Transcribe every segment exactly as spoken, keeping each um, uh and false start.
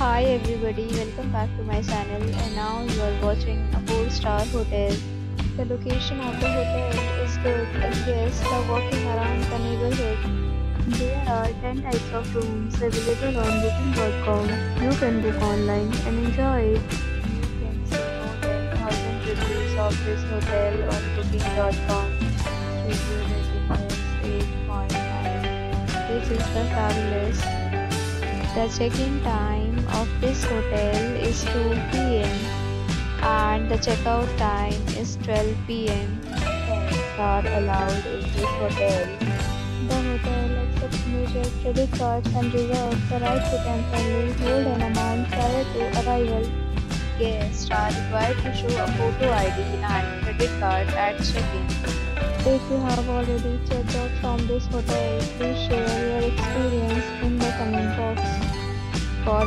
Hi everybody, welcome back to my channel, and now you are watching a four star hotel. The location of the hotel is good and guests are walking around the neighborhood. There are ten types of rooms available on booking dot com. You can book online and enjoy it. You can see more than one thousand reviews of this hotel on booking dot com. Review rating is eight point nine. This is the fabulous. The check-in time of this hotel is two p m and the check-out time is twelve p m Pets are allowed in this hotel. The hotel accepts major credit cards and reserves the right to temporarily hold an amount prior to arrival. Guests are required to show a photo I D and credit card at check-in. If you have already checked out from this hotel, please share your experience in the comment box. For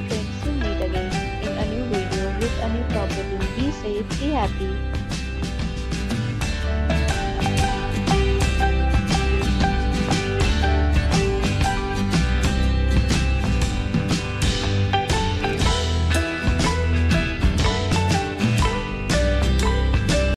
friends, we'll meet again in a new video with a new property. Be safe, be happy.